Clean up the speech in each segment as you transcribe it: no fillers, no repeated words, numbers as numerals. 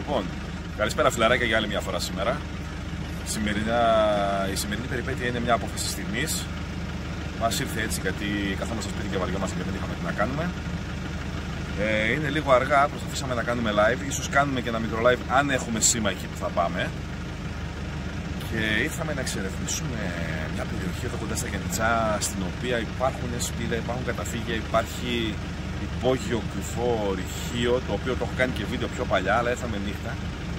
Λοιπόν, καλησπέρα φιλαράκια για άλλη μια φορά σήμερα. Η σημερινή περιπέτεια είναι μια απόφαση της στιγμής. Μας ήρθε έτσι γιατί καθόμαστε στο σπίτι και βαριόμαστε και δεν είχαμε τι να κάνουμε. Είναι λίγο αργά, προσπαθήσαμε να κάνουμε live. Ίσως κάνουμε και ένα μικρό live αν έχουμε σήμα εκεί που θα πάμε. Και ήρθαμε να εξερευνήσουμε μια περιοχή εδώ κοντά στα Γενιτσά, στην οποία υπάρχουν σπίτια, υπάρχουν καταφύγια, υπάρχει υπόγειο κρυφό ρηχείο, το οποίο το έχω κάνει και βίντεο πιο παλιά, αλλά ήρθαμε νύχτα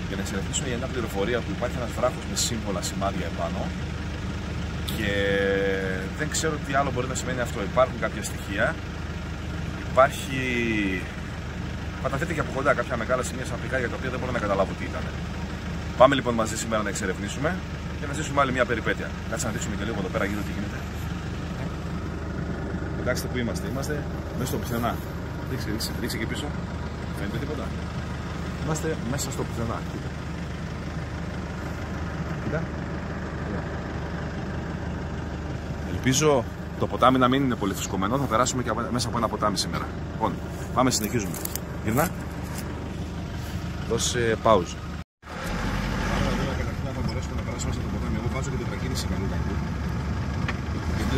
για να εξερευνήσουμε για μια πληροφορία που υπάρχει ένας βράχος με σύμβολα σημάδια επάνω και δεν ξέρω τι άλλο μπορεί να σημαίνει αυτό. Υπάρχουν κάποια στοιχεία, υπάρχει... Παταθείτε και από κοντά κάποια μεγάλα σημεία σαν πηγά για τα οποία δεν μπορώ να καταλάβω τι ήταν. Πάμε λοιπόν μαζί σήμερα να εξερευνήσουμε και να ζήσουμε άλλη μια περιπέτεια. Κάτσε να δείξουμε και λίγο εδώ πέρα γύρω τι γίνεται. Κοιτάξτε που είμαστε. Είμαστε μέσα στο πουθενά. Δείξε και πίσω. Φαίνεται τίποτα. Είμαστε μέσα στο πουθενά. Κοίτα. Ελπίζω το ποτάμι να μην είναι πολύ φουσκωμένο. Θα περάσουμε και μέσα από ένα ποτάμι σήμερα. Λοιπόν, πάμε, συνεχίζουμε. Γυρνά. Δώσε pause.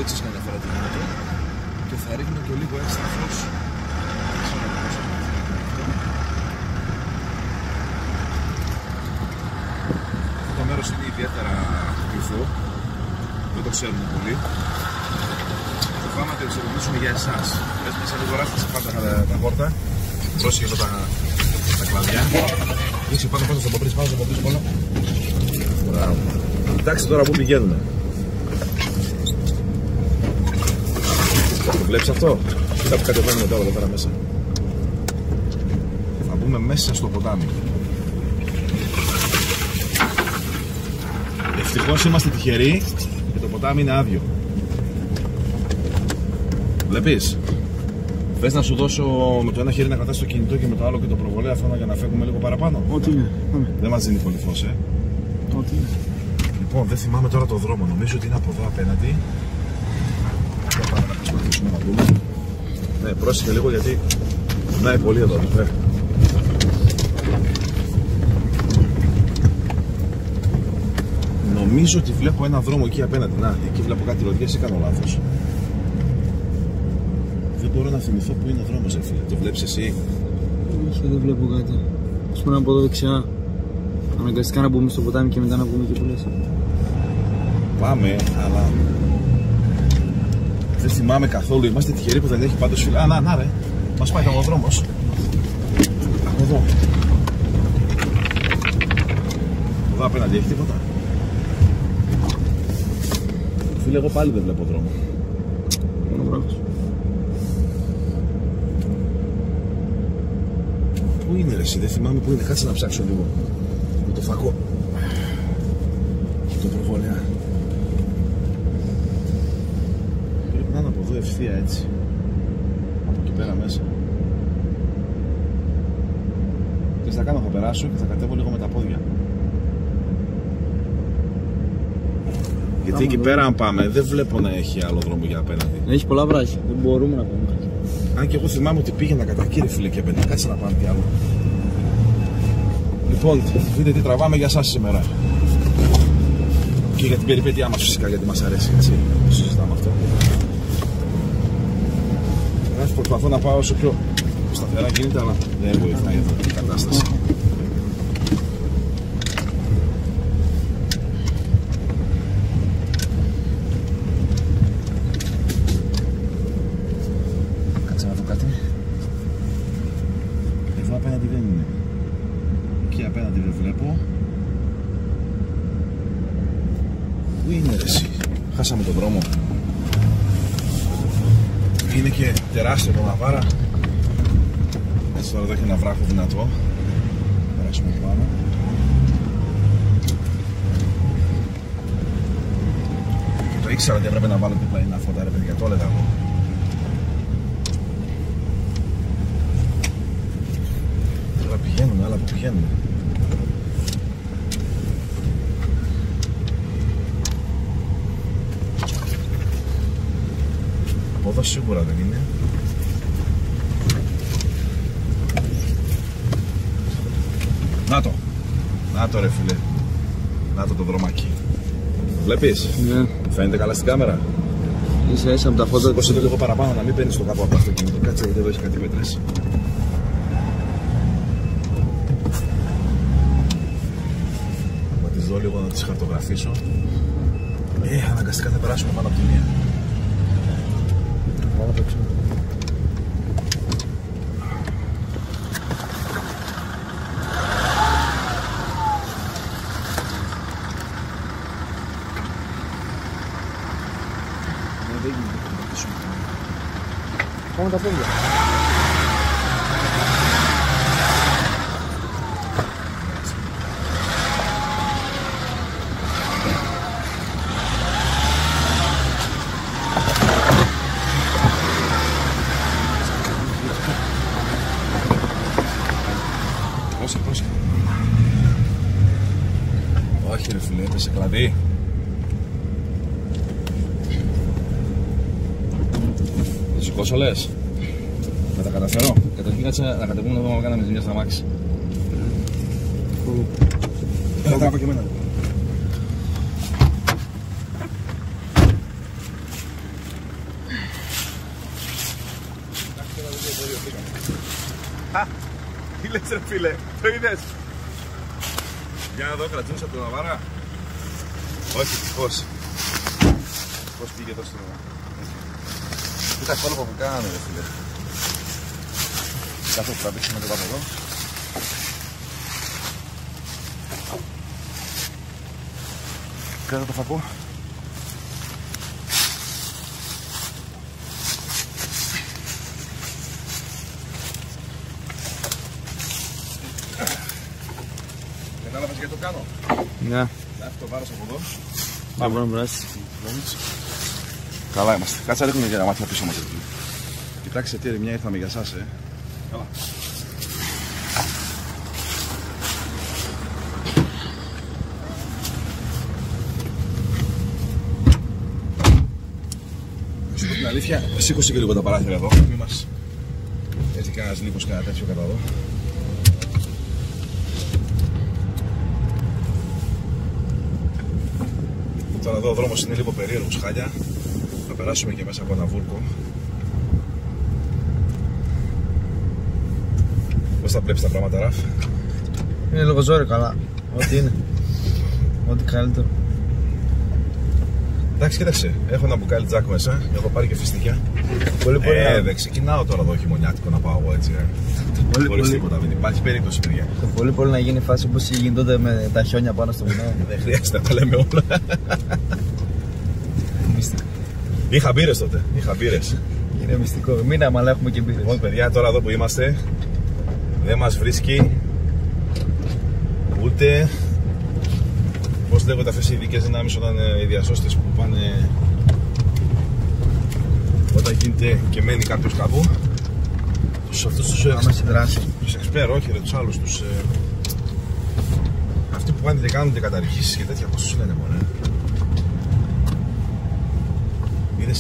Έτσι να αναφέρω την μάτια και θα ρίχνω και λίγο έξτρα φως. Αυτό το μέρος είναι ιδιαίτερα κρυφό, δεν το ξέρουμε πολύ. Το πάμε να το εξερευνήσουμε για εσάς. Πες μέσα λίγο ράστα σε πάντα τα χόρτα. Πρόσεχε εδώ τα κλαδιά. Δείξε πάνω στο ποπρίσι, πάνω στο ποπρίσι πάνω. Κοιτάξτε τώρα που πηγαίνουμε. Το βλέπεις αυτό, κοίτα που κατεβαίνουμε τώρα εδώ πέρα μέσα. Θα μπούμε μέσα στο ποτάμι. Ευτυχώς είμαστε τυχεροί και το ποτάμι είναι άδειο. Βλέπεις, θες να σου δώσω με το ένα χέρι να κρατάς το κινητό και με το άλλο και το προβολέα αυτό για να φεύγουμε λίγο παραπάνω. Ό,τι είναι. Δεν μας δίνει πολύ φως, Ό,τι είναι. Λοιπόν, δεν θυμάμαι τώρα το δρόμο, νομίζω ότι είναι από εδώ απέναντι. Ναι, πρόσεχε λίγο γιατί γυρνάει πολύ εδώ. Νομίζω ότι βλέπω ένα δρόμο εκεί απέναντι. Να, εκεί βλέπω κάτι ροδιές ή κάνω λάθος. Δεν μπορώ να θυμηθώ που είναι ο δρόμος, φίλε. Το βλέπεις εσύ? Δεν βλέπω κάτι. Ας πούμε από εδώ δεξιά. Αναγκαστικά να μπούμε στο ποτάμι και μετά να βγούμε και πολλές. Πάμε, αλλά... Δεν θυμάμαι καθόλου, είμαστε τυχεροί που δεν έχει πάντως φυλά. Να ρε, μας πάει ο δρόμος. Από εδώ. Από εδώ απέναντι έχει τίποτα. Φίλε, εγώ πάλι δεν βλέπω δρόμο. Μόνο βράχος. Πού είναι ρε εσύ, δεν θυμάμαι πού είναι, κάτσε να ψάξω λίγο. Με το φακό. Το προβόλαιο. Ευθεία έτσι, από εκεί πέρα μέσα. Τι θα κάνω, θα περάσω και θα κατέβω λίγο με τα πόδια. Γιατί εκεί πέρα αν πάμε δεν βλέπω να έχει άλλο δρόμο για απέναντι. Έχει πολλά βράχια, δεν μπορούμε να πάμε. Αν και εγώ θυμάμαι ότι πήγαινα κατά κύριε φίλε και πέντε, κάτσε να πάμε κι άλλο. Λοιπόν, δείτε τι τραβάμε για σας σήμερα. Και για την περιπέτειά μας φυσικά, γιατί μας αρέσει έτσι, συζητάμε αυτό. Προσπαθώ να πάω όσο πιο σταθερά κινείται, αλλά δεν βοηθάει εδώ η κατάσταση. Κάτσε να δω κάτι. Εδώ απέναντι δεν είναι. Εκεί απέναντι δεν βλέπω. Πού είναι ρε εσύ? Χάσαμε τον δρόμο. Είναι και τεράστια κολαβάρα. Έτσι τώρα εδώ έχει ένα βράχο δυνατό. Περάσουμε πάνω. Το ήξερα ότι έπρεπε να βάλω διπλανά φώτα ρε παιδιά, το έλεγα εγώ. Τώρα πηγαίνουμε, αλλά που πηγαίνουμε. Εδώ σίγουρα δεν είναι. Να το. Να το ρε φίλε. Να το δρομάκι. Βλέπεις. Ναι. Φαίνεται καλά στην κάμερα. Ίσα ίσα με τα φώτα. Σήκωσε το λίγο παραπάνω να μην παίρνεις το κάπου από το αυτοκίνητο. Κάτσε γιατί εδώ έχει κάτι μέτρες. Θα τις δω λίγο να τις χαρτογραφήσω. Αναγκαστικά θα περάσουμε πάνω από τη μία. Πάνω από το ξύμι. Πάμε τα πόδια. Πρόσεχε, πρόσεχε. Όχι ρε φίλε, έπεσε κλαδί. Πόσο λες, θα τα καταφέρω. Καταρχήν κάτσε να κατεβούμε εδώ να κάναμε ζημιά στα μάξι. Έλα τράπα και εμένα. Τι λες ρε φίλε, το είδες. Για να δω, κρατζούσε από το Ναβάρα. Όχι, τυχώς. Πώς πήγε εδώ στο Ναβάρα. Κοίτα κόλπα που κάνανε ρε φίλε. Κάτω που θα πήξουμε το πάνω εδώ. Κάτω το φακό. Κατάλαβες γιατί το κάνω. Ναι. Να έρθει το βάρος από εδώ. Πάμε να μπράσει. Καλά είμαστε. Κάτσα ρίχνουμε για να μάθουμε πίσω μας. Κοιτάξτε τι ερημιά ήρθαμε για σας, Καλά. Σου πω την αλήθεια, σήκωσε και λίγο τα παράθυρα εδώ. Μη μας έτσι κανένας λίπος, κανένα τέτοιο κατά εδώ. Τώρα εδώ ο δρόμος είναι λίγο περίεργος, χάλια. Θα περάσουμε και μέσα από ένα βούρκο. Πώς θα βλέπεις τα πράγματα, Ραφ? Είναι λίγο ζόρι καλά. Ό,τι είναι. Ό,τι καλύτερο. Εντάξει, κοίταξε. Έχω ένα μπουκάλι τζάκ μέσα. Έχω πάρει και φιστικιά. Πολύ πολύ. Δεν ξεκινάω τώρα εδώ χειμωνιάτικο να πάω εγώ έτσι. Πολύ τίποτα. Δεν υπάρχει περίπτωση, παιδιά. Πολύ πολύ να γίνει φάση όπως γίνονται με τα χιόνια πάνω στο βουνό. Δεν χρειάζεται να τα λέμε όλα. Είχα μπύρες τότε, είχα μπύρες. Είναι μυστικό, μήναμε αλλά έχουμε και μπύρες. Λοιπόν παιδιά, τώρα εδώ που είμαστε δεν μας βρίσκει ούτε πώς λέγονται αυτές οι ειδικές δυνάμεις όταν οι διασώστες που πάνε όταν γίνεται και μένει κάποιος κάπου. Τους αυτούς τους εξπέρ, όχι ρε, τους άλλους τους αυτοί που πάνε και κάνουν καταρριχήσεις και τέτοια, πώς τους λένε μόνο.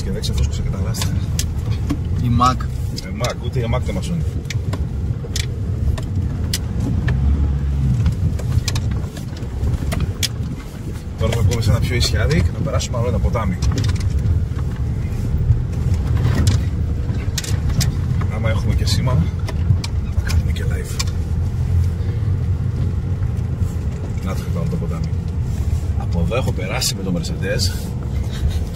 Και δεν ξεφούσκωσε και τα λάστρα. Η ΜΑΚ. Ούτε η ΜΑΚ δεν μας σώνει. Τώρα θα πούμε σε ένα πιο ισιάδι και να περάσουμε άλλο ένα ποτάμι. Άμα έχουμε και σήμα, θα κάνουμε και live. Να το χτυπάμε το ποτάμι. Από εδώ έχω περάσει με το Mercedes.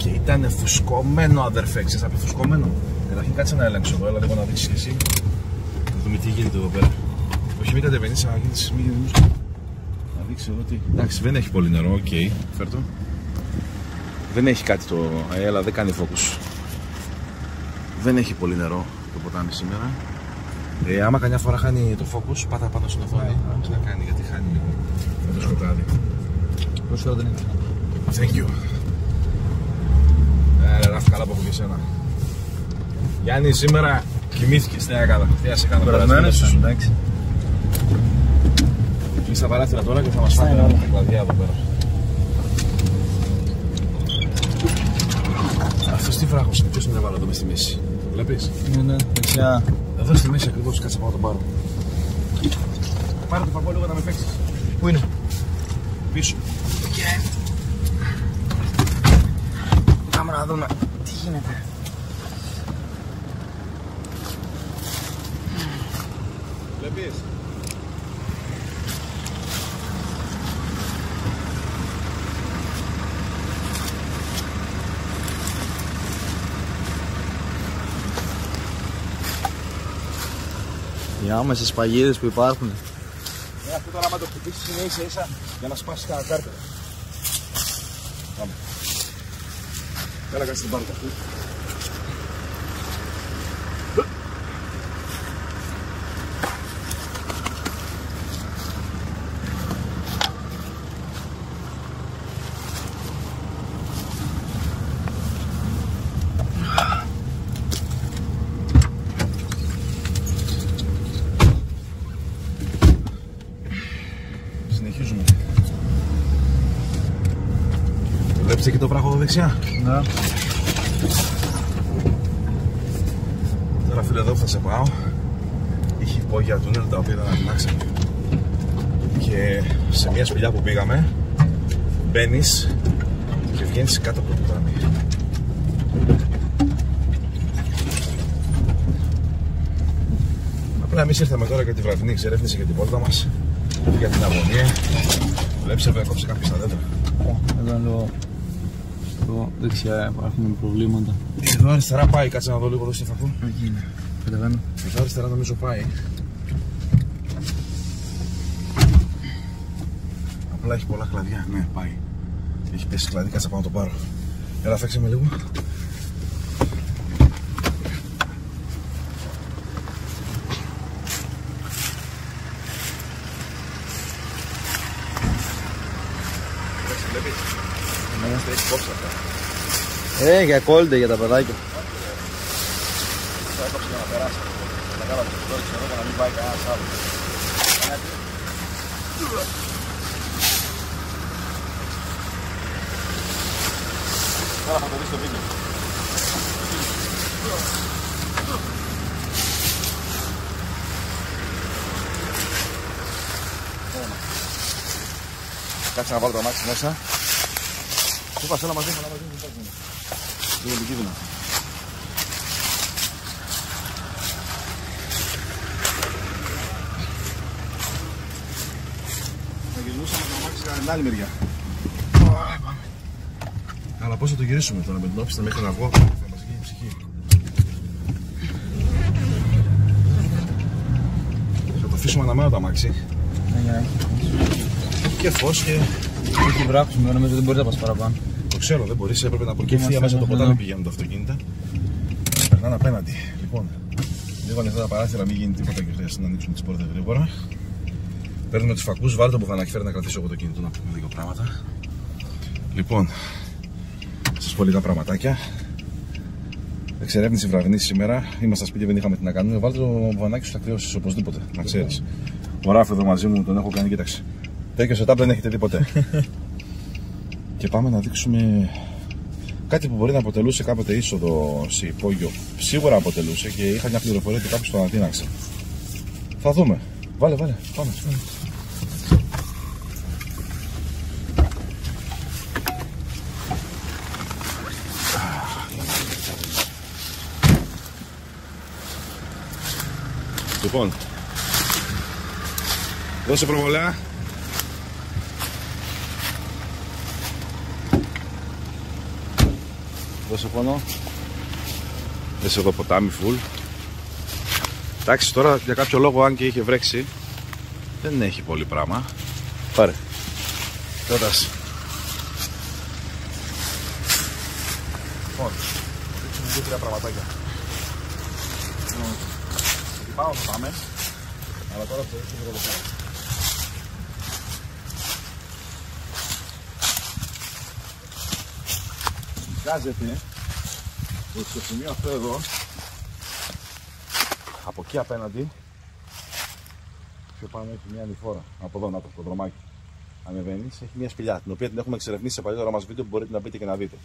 Και ήταν φουσκωμένο, αδερφέ, ξέρεις, απεφουσκωμένο. Καταρχήν κάτσε να ελέγξω εδώ, έλα λίγο να δείξεις και εσύ. Να δούμε τι γίνεται εδώ πέρα. Όχι, μην κατεβαίνεις, αλλά γίνεις, μην γίνεις. Να δείξεις εδώ τι. Εντάξει, δεν έχει πολύ νερό, οκ, φέρ' το. Δεν έχει κάτι το. Έλα, δεν κάνει focus. Δεν έχει πολύ νερό το ποτάμι σήμερα. Άμα καμιά φορά χάνει το focus, πάτα πάνω στην οθόνη. Τι να κάνει, γιατί χάνει λίγο. Με το σκοτάδι. Πόσο δεν είναι. Ράφη, καλά που έχω και εσένα. Γιάννη, σήμερα κοιμήθηκες, τι έκανα. Περασμένες σου, εντάξει. Κλείς τα παράθυρα τώρα και θα μας φάνε όλα τα κλαδιά εδώ πέρα. Αυτός τι βράχος είναι, ποιος είναι να βάλω εδώ μες στη μέση. Βλέπεις. Ναι, ναι, δεξιά. Εδώ στη μέση ακριβώς, κάτσε πάω τον πάρω. Πάρε το φακό λίγο να με παίξεις. Πού είναι? Πίσω. Και... πάμε να δούμε τι γίνεται. Βλέπεις. Οι άμεσες παγίδες που υπάρχουν. Αυτό τώρα άμα το χτυπήσεις είναι ίσα ίσα για να σπάσεις τα κάρτερα. Πάμε. Έλα κάτσε την πάρτα αυτή. Συνεχίζουμε. Βλέπετε και το βράχο δεξιά. Ναι. Τώρα φίλε εδώ που θα σε πάω, είχε υπόγεια τούνελ τα οποία ήταν αλλάξαμε. Και σε μια σπηλιά που πήγαμε, μπαίνεις και βγαίνεις κάτω από το ποτάμι. Απλά εμείς ήρθαμε τώρα για τη βραδινή εξερεύνηση για την πόρτα μας. Για την αγωνία, βλέπεις εδώ έκοψε κάποιος τα δέντρα. Εδώ λέω, στο δεξιά υπάρχουν προβλήματα. Εδώ αριστερά πάει, κάτσε να δω λίγο εδώ στο φακό. Εκεί είναι, καταλαβαίνω. Εδώ αριστερά νομίζω πάει. Απλά έχει πολλά κλαδιά, ναι πάει. Έχει πέσει κλαδί, κάτσε πάνω να το πάρω. Έλα φέξε με λίγο. Για κόλντε για τα παιδάκια. Θα έκοψε για να περάσει. Θα κάναμε το στόχο εδώ για να μην πάει κανένας άλλος. Τώρα θα το δεις το βίντεο. Κάτσε να βάλω το αμάξι μέσα. Πού πας, έλα μαζί, έλα μαζί, λίγο επικίνδυνα. Θα γυρνούσαμε να μάξεις την άλλη μεριά. Αλλά πώς θα το γυρίσουμε τώρα, με την όπιστα μέχρι να βγω, θα μας γίνει η ψυχή. Θα το αφήσουμε αναμένο το αμάξι. Και φως και... έχει βράχος, νομίζω δεν μπορεί να πας παραπάνω. Το ξέρω, δεν μπορείς, έπρεπε να προκύψει μέσα από το ποτάμι πηγαίνουν τα αυτοκίνητα. Περνάνε απέναντι. Λοιπόν, λίγο ανοιχτά τα παράθυρα, μην γίνει τίποτα και χρειάζεται να ανοίξουμε τις πόρτες γρήγορα. Παίρνουμε τους φακούς, βάλτε το μπουφανάκι, φέρε να κρατήσω εγώ το κινητό να πούμε δύο πράγματα. Λοιπόν, σας πω λίγα πραγματάκια. Εξερεύνηση βραδινή σήμερα, είμαστε στα σπίτια, δεν είχαμε τι να κάνουμε. Βάλτε το μπουφανάκι σου, θα κρυώσεις οπωσδήποτε, να ξέρεις. Ο Ράφ εδώ μαζί μου, τον έχω κάνει, κοίταξε. Τέτοιο setup δεν έχετε δει ποτέ. Και πάμε να δείξουμε κάτι που μπορεί να αποτελούσε κάποτε είσοδο σε υπόγειο. Σίγουρα αποτελούσε και είχα μια πληροφορία ότι κάποιος το ανατείναξε. Θα δούμε. Βάλε, βάλε. Πάμε. Λοιπόν, δώσε προβολέα. Δώσε πόνο. Δες εδώ ποτάμι φουλ. Εντάξει, τώρα για κάποιο λόγο, αν και είχε βρέξει, δεν έχει πολύ πράγμα. Πάρε. Κρατάς. Λοιπόν, δείξουμε δύο-τρία πραγματάκια. Εκεί πάνω θα πάμε, αλλά τώρα θα δείξουμε εδώ πέρα. Βγάζεται ότι στο σημείο αυτό εδώ, από εκεί απέναντι, πιο πάνω έχει μια ανηφόρα. Από εδώ, να το δρομάκι. Ανεβαίνεις, έχει μια σπηλιά την οποία την έχουμε εξερευνήσει σε παλιότερα μας βίντεο που μπορείτε να μπείτε και να δείτε.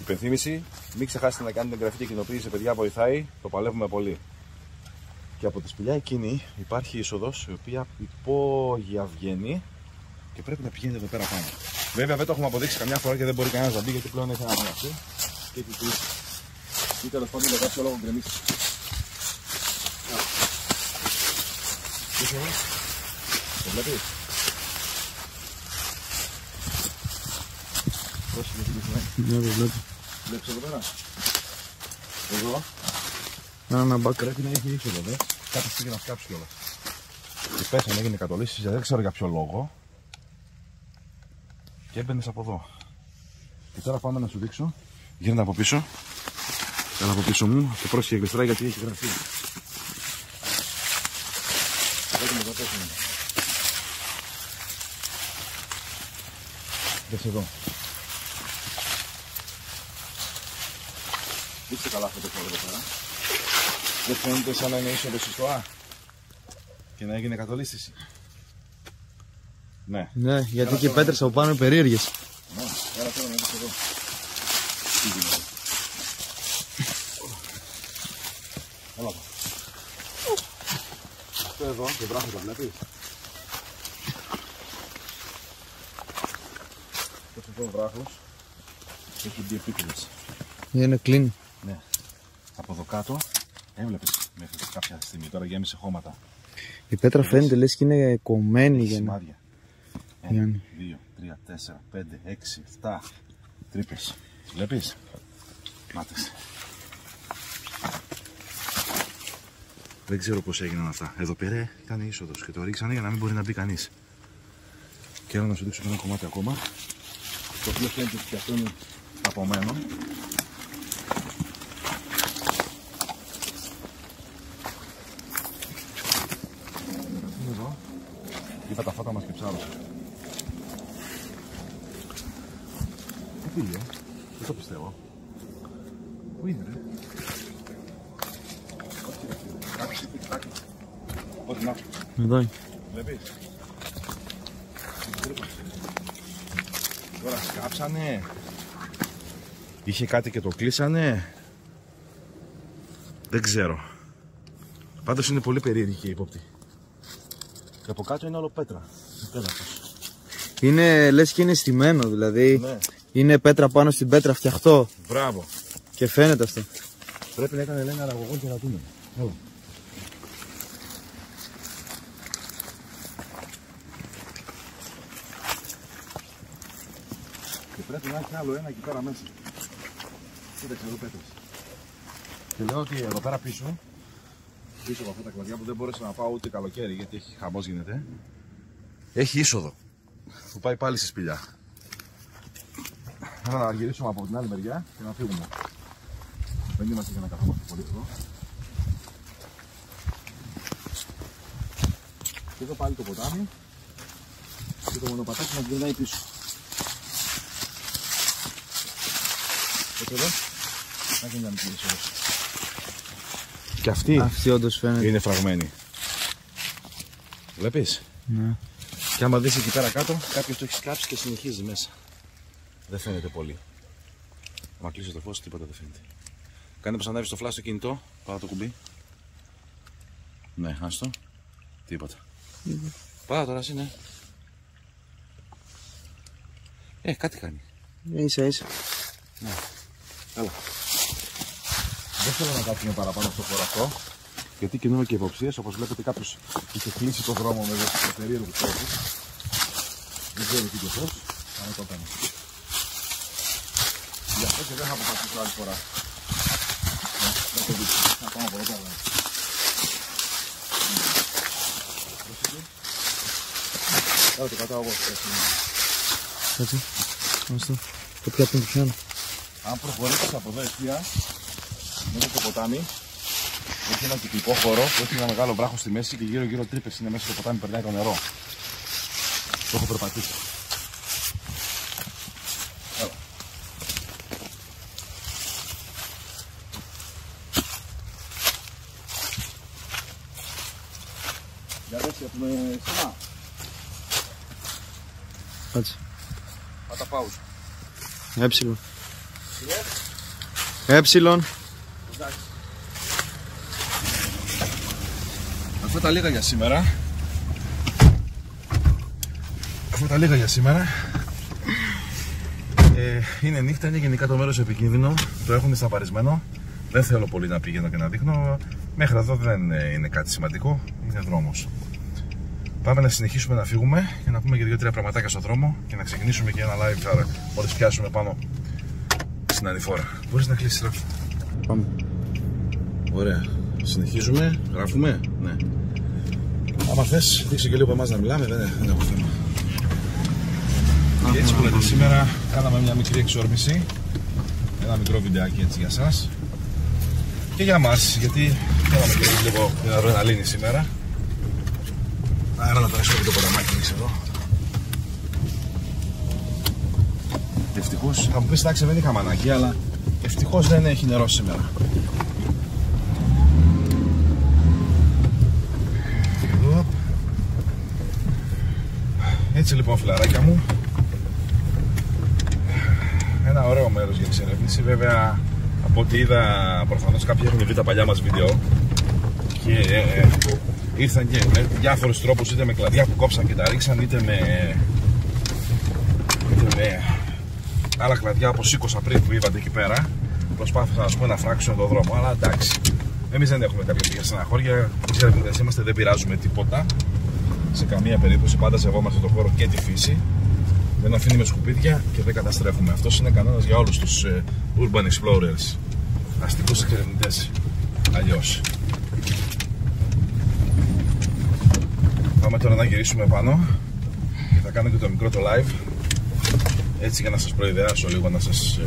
Υπενθύμηση, μην ξεχάσετε να κάνετε εγγραφή και κοινοποίηση, παιδιά βοηθάει, το παλεύουμε πολύ. και από τη σπηλιά εκείνη υπάρχει η είσοδος, η οποία υπόγεια βγαίνει και πρέπει να πηγαίνει εδώ πέρα πάνω. Βέβαια δεν το έχουμε αποδείξει καμιά φορά και δεν μπορεί κανένας να μπει, γιατί πλέον έχει ανανεωθεί και έχει κλείσει. Ή τέλος πάντων για κάποιο λόγο γκρεμίσει. Το βλέπεις? Πώς είναι κλεισμένο? Ναι, το βλέπω. Βλέπεις εδώ πέρα? Εδώ. Να, ένα μπακ. Πρέπει να έχει ήξοδο, δε. Κάτι πήγε να σκάψει κιόλας. Και πέσανε, έγινε κατολύσεις, δεν ξέρω για ποιο λόγο. Και έμπαινες από εδώ. Και τώρα πάμε να σου δείξω. Γίνεται από πίσω. Κάνε από πίσω μου και πρόσχε γλιστράει γιατί έχει γραφεί. Δες εδώ. Δείξτε καλά αυτό το χώρο εδώ πέρα. Δεν φαίνεται σαν να είναι είσοδος στο Α και να έγινε κατολίσθηση. Ναι. Ναι, γιατί και οι πέτρες από πάνω είναι περίεργες. Ναι, έλα τώρα να δεις εδώ. Τι γίνεται? Έλα εδώ. Αυτό εδώ, το βράχο το βλέπεις? Αυτός εδώ ο βράχος έχει δύο επίκρινες. Είναι κλείνει. Ναι. Από εδώ κάτω έβλεπες μέχρι κάποια στιγμή, τώρα γέμισε χώματα. Η πέτρα φαίνεται λες και είναι κομμένη για να... 1, 2, 3, 4, 5, 6, 7 τρύπες. Τις βλέπεις? Μάτες. Δεν ξέρω πώς έγιναν αυτά. Εδώ πέρα ήταν είσοδος και το ρίξανε για να μην μπορεί να μπει κανείς. Και να σου δείξω ένα κομμάτι ακόμα, το οποίο φαίνεται ότι αυτό είναι ταπωμένο. Είπα τα φώτα μας και ψάρωσαν. Πού πήγε? Δεν το πιστεύω. Πού είναι ρε? Όχι να. Εδώ είναι. Βλέπεις? Τώρα σκάψανε. Είχε κάτι και το κλείσανε. Δεν ξέρω. Πάντως είναι πολύ περίεργη και ύποπτη. Και από κάτω είναι όλο πέτρα. Είναι, λες και είναι στημένο, δηλαδή. Ναι. Είναι πέτρα πάνω στην πέτρα, φτιαχτό. Μπράβο. Και φαίνεται αυτό. Πρέπει να έκανε ένα αγωγό και να τούμε. Έλα. Και πρέπει να έχει άλλο ένα εκεί πέρα μέσα. Κοίταξε εδώ πέτρες. Και λέω ότι εδώ πέρα πίσω, πίσω από αυτά τα κλαδιά που δεν μπόρεσα να πάω ούτε καλοκαίρι γιατί έχει χαμός γίνεται, έχει είσοδο που πάει πάλι στη σπηλιά. Άρα να γυρίσουμε από την άλλη μεριά και να φύγουμε. Δεν είμαστε για να καθόμαστε πολύ εδώ. Και εδώ πάλι το ποτάμι και το μονοπατάκι μας γυρνάει πίσω. Έτσι εδώ να γίνει μια μικρή είσοδος. Και αυτή όντως φαίνεται. Είναι φραγμένη. Βλέπεις? Ναι. Και άμα δεις εκεί πέρα κάτω, κάποιος το έχει σκάψει και συνεχίζει μέσα. Δεν φαίνεται πολύ. Μα κλείσω το φως, τίποτα δεν φαίνεται. Κάνε πως ανέβει στο φλάσ το κινητό, πάρα το κουμπί. Ναι, άστο. Τίποτα. Πάρα τώρα εσύ, ναι. Κάτι κάνει. Ίσα ίσα. Ναι. Έλα. Δεν θέλω να κάτσουμε παραπάνω στο χωραφό, γιατί κινούμε και υποψίες. Όπως βλέπετε, κάποιος είχε κλείσει το δρόμο με τους περίεργους τρόπους. Δεν ξέρω τι και πώς, αλλά το έκανε. Γι' αυτό και δεν θα αποφασίσω άλλη φορά. Να το δείξω, να πάμε από εδώ πέρα. Άρα το κατάω εγώ. Κάτσε, άστο, το πιάτο πιάνω. Αν προχωρήσεις από εδώ εστία, μέσα στο ποτάμι έχει ένα τυπικό χώρο που έχει ένα μεγάλο βράχο στη μέση και γύρω γύρω τρύπες είναι μέσα στο ποτάμι, περνάει το νερό. Το έχω περπατήσει. Έλα. Για δέση έχουμε στήμα. Κάτσε. Πάτα πάουζ. Έψιλον. Έψιλον. Exactly. αυτά τα λίγα για σήμερα. Είναι νύχτα, είναι γενικά το μέρος επικίνδυνο. Το έχουν σταπαρισμένο. Δεν θέλω πολύ να πηγαίνω και να δείχνω. Μέχρι εδώ δεν είναι κάτι σημαντικό. Είναι δρόμος. Πάμε να συνεχίσουμε να φύγουμε και να πούμε και 2-3 πραγματάκια στον δρόμο και να ξεκινήσουμε και ένα live άρα μόλις πιάσουμε πάνω στην ανηφόρα. Μπορείς να κλείσεις ράφη. Πάμε. Ωραία. Συνεχίζουμε. Γράφουμε. Ναι. Άμα θες, δείξε και λίγο εμάς να μιλάμε. Δεν έχω θέμα. Και έτσι που λέτε, σήμερα κάναμε μια μικρή εξόρμηση. Ένα μικρό βιντεάκι έτσι για σας. Και για μας, γιατί θέλαμε και λίγο αδρεναλίνη σήμερα. Άρα να περάσουμε και το ποταμάκι, δείξε εδώ. Ευτυχώς, θα μου πεις εντάξει δεν είχαμε ανάγκη, αλλά ευτυχώς δεν έχει νερό σήμερα. Έτσι λοιπόν φιλαράκια μου, ένα ωραίο μέρος για εξερεύνηση. Βέβαια από ό,τι είδα, προφανώς κάποιοι έχουν δει τα παλιά μας βίντεο και ήρθαν και με διάφορους τρόπους, είτε με κλαδιά που κόψαν και τα ρίξαν, είτε με άλλα κλαδιά όπως σήκωσα πριν που είδατε εκεί πέρα. Προσπάθησαν ας πούμε να φράξουν τον δρόμο, αλλά εντάξει, εμείς δεν έχουμε κάποια στεναχώρια, εξερευνητές είμαστε, δεν πειράζουμε τίποτα. Σε καμία περίπτωση, πάντα σεβόμαστε τον χώρο και τη φύση. Δεν αφήνουμε σκουπίδια και δεν καταστρέφουμε. Αυτός είναι κανόνας για όλους τους urban explorers, αστικούς εξερευνητές. Αλλιώς. Πάμε τώρα να γυρίσουμε πάνω και θα κάνω και το μικρό το live. Έτσι για να σας προειδεάσω λίγο, να σας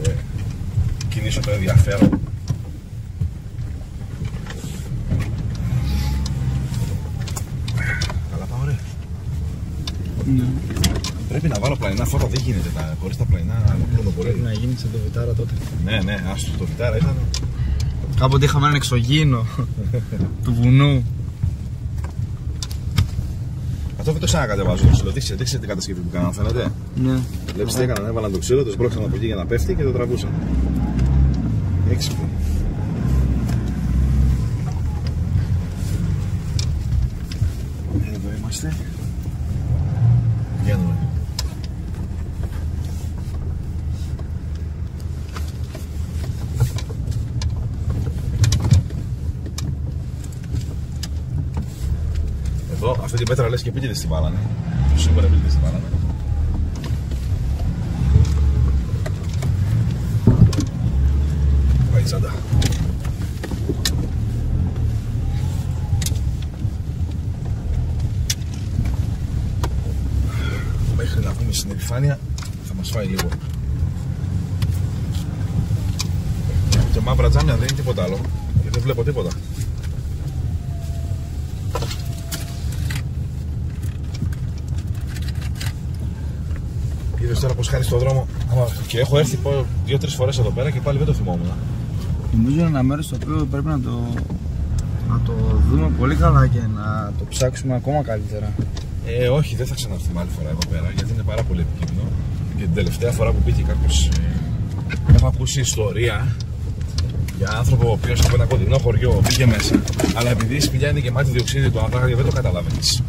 κινήσω το ενδιαφέρον. Ναι. Πρέπει να βάλω πλαϊνά φώτα, δεν γίνεται. Χωρίς τα πλαϊνά ολοκλήρω μπορεί. Πρέπει να γίνει σαν το βιτάρα τότε. Ναι, άστο το βιτάρα ήταν. Κάποτε είχαμε έναν εξωγήινο του βουνού. Αυτό δεν το ξανακατεβάζω το ξύλο. Δείξτε την κατασκευή που κάναμε, θέλετε. Ναι. Βλέπεις τι έκαναν, έβαλαν το ξύλο, το σπρώξαν από εκεί για να πέφτει και το τραβούσαν. Έξυπνο. Εδώ είμαστε. Εδώ αυτή την πέτρα λες και επίτηδες την βάλανε. Σίγουρα επίτηδες την βάλανε. Πάει η τσάντα. Μέχρι να βγούμε στην επιφάνεια θα μας φάει λίγο. Και μαύρα τζάμια δεν είναι τίποτα άλλο, γιατί δεν βλέπω τίποτα. Είδες τώρα πως χάνεις τον δρόμο. Και έχω έρθει 2-3 φορές εδώ πέρα και πάλι δεν το θυμόμουν. Νομίζω είναι ένα μέρος το οποίο πρέπει να το δούμε πολύ καλά και να το ψάξουμε ακόμα καλύτερα. Όχι, δεν θα ξαναρθούμε άλλη φορά εδώ πέρα, γιατί είναι πάρα πολύ επικίνδυνο. Και την τελευταία φορά που πήγε κάποιος, έχω ακούσει ιστορία για άνθρωπο ο οποίος από ένα κοντινό χωριό πήγε μέσα, αλλά επειδή η σπηλιά είναι γεμάτη διοξείδιο του άνθρακα, δεν το καταλαβαίνεις.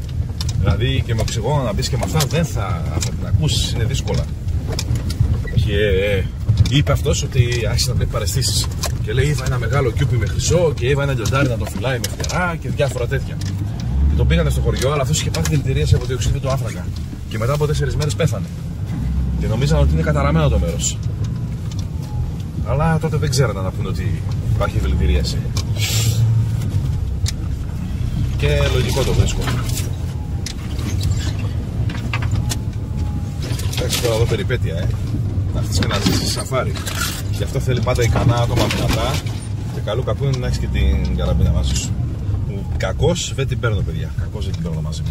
Δηλαδή και με οξυγόνο να μπεις και με αυτά δεν θα την ακούσεις, είναι δύσκολα. Και είπε αυτός ότι άρχισε να βλέπει παραισθήσεις. Και λέει: είδα ένα μεγάλο κιούπι με χρυσό και είδα ένα λιοντάρι να το φυλάει με φτερά και διάφορα τέτοια. Και το πήγανε στο χωριό, αλλά αυτός είχε πάθει δηλητηρίαση από διοξείδιο του άνθρακα. Και μετά από 4 μέρες πέθανε. Και νομίζαν ότι είναι καταραμένο το μέρος. Αλλά τότε δεν ξέρανε να πούνε ότι υπάρχει δηλητηρίαση. Και λογικό το βρίσκω. Εντάξει, τώρα εδώ περιπέτεια, να έρθεις και να ζήσεις σαφάρι. Γι' αυτό θέλει πάντα ικανά άτομα δυνατά και καλού κακού είναι να έχεις και την καραμπίνα μαζί σου. Κακώς δεν την παίρνω, παιδιά. Κακώς δεν την παίρνω μαζί μου.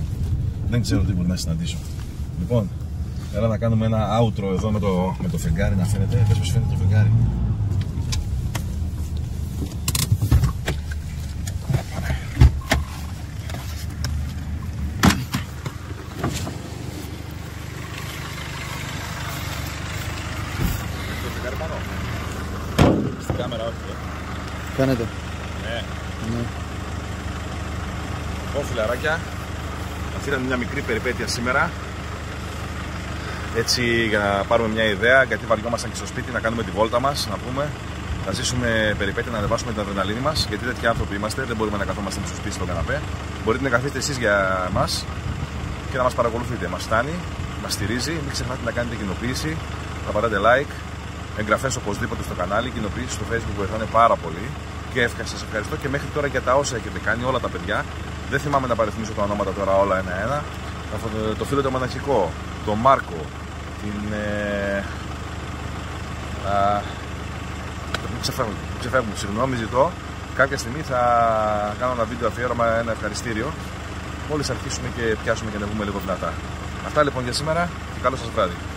Δεν ξέρω τι μπορεί να συναντήσω. Λοιπόν, έλα να κάνουμε ένα outro εδώ με το φεγγάρι να φαίνεται. Πες πως φαίνεται το φεγγάρι. Στην κάμερα όχι. Κάνετε. Ναι. Λοιπόν φιλαράκια, αυτή ήταν μια μικρή περιπέτεια σήμερα, έτσι για να πάρουμε μια ιδέα, γιατί βαριόμασταν και στο σπίτι να κάνουμε τη βόλτα μας, να πούμε, να ζήσουμε περιπέτεια, να ανεβάσουμε την αδρεναλίνη μας, γιατί τέτοιοι άνθρωποι είμαστε, δεν μπορούμε να καθόμαστε στο σπίτι στον καναπέ. Μπορείτε να καθίσετε εσείς για μας και να μας παρακολουθείτε, μας φτάνει, μας στηρίζει, μην ξεχνάτε να κάνετε κοινοποίηση, να πατάτε like, εγγραφές οπωσδήποτε στο κανάλι, κοινοποίηση στο Facebook βοηθάνε πάρα πολύ. Και σας ευχαριστώ και μέχρι τώρα για τα όσα έχετε κάνει, όλα τα παιδιά. Δεν θυμάμαι να παριθμίσω τα ονόματα τώρα όλα ένα-ένα. Το φίλο το Μοναχικό, τον Μάρκο, ξεφεύγουν, συγγνώμη, ζητώ. Κάποια στιγμή θα κάνω ένα βίντεο αφιέρωμα, ένα ευχαριστήριο. Μόλις αρχίσουμε και πιάσουμε και ανεβούμε λίγο δυνατά. Αυτά λοιπόν για σήμερα και καλό σας βράδυ.